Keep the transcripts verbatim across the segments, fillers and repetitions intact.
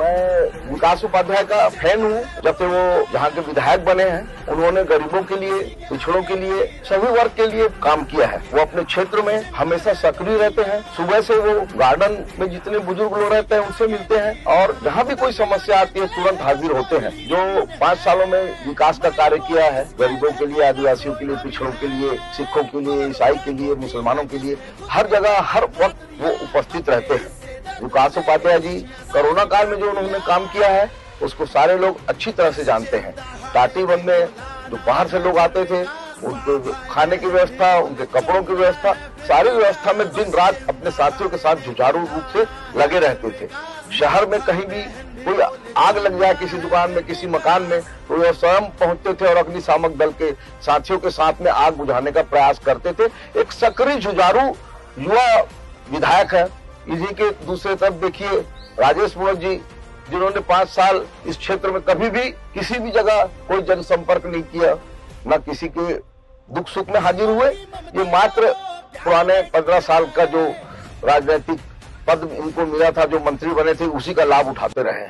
मैं विकास उपाध्याय का फैन हूँ। जब से वो यहाँ के विधायक बने हैं, उन्होंने गरीबों के लिए, पिछड़ों के लिए, सभी वर्ग के लिए काम किया है। वो अपने क्षेत्र में हमेशा सक्रिय रहते हैं। सुबह से वो गार्डन में जितने बुजुर्ग लोग रहते हैं उनसे मिलते हैं और जहाँ भी कोई समस्या आती है तुरंत हाजिर होते हैं। जो पाँच सालों में विकास का कार्य किया है, गरीबों के लिए, आदिवासियों के लिए, पिछड़ों के लिए, सिखों के लिए, ईसाई के लिए, मुसलमानों के लिए, हर जगह हर वक्त वो उपस्थित रहते हैं। विकास उपाध्याय जी कोरोना काल में जो उन्होंने काम किया है उसको सारे लोग अच्छी तरह से जानते हैं। टाटी बंद में जो बाहर से लोग आते थे, उनके खाने की व्यवस्था, उनके कपड़ों की व्यवस्था, सारी व्यवस्था में दिन रात अपने साथियों के साथ जुझारू रूप से लगे रहते थे। शहर में कहीं भी कोई आग लग जाए, किसी दुकान में, किसी मकान में, तो वो स्वयं पहुंचते थे और अग्निशामक दल के साथियों के साथ में आग बुझाने का प्रयास करते थे। एक सक्रिय जुझारू युवा विधायक है। इसी के दूसरे तरफ देखिए राजेश मोहन जी, जिन्होंने पांच साल इस क्षेत्र में कभी भी किसी भी जगह कोई जनसंपर्क नहीं किया, न किसी के दुख सुख में हाजिर हुए। ये मात्र पुराने पंद्रह साल का जो राजनीतिक पद इनको मिला था, जो मंत्री बने थे, उसी का लाभ उठाते रहे।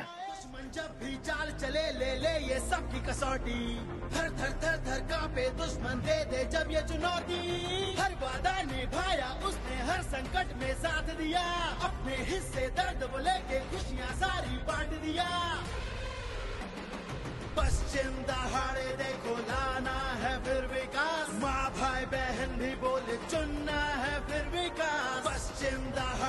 हर संकट में साथ दिया, अपने हिस्से दर्द वो लेके खुशियाँ सारी बांट दिया। पश्चिम दहाड़े देखो लाना है फिर विकास, माँ भाई बहन भी बोले चुनना है फिर विकास। पश्चिम दहाड़े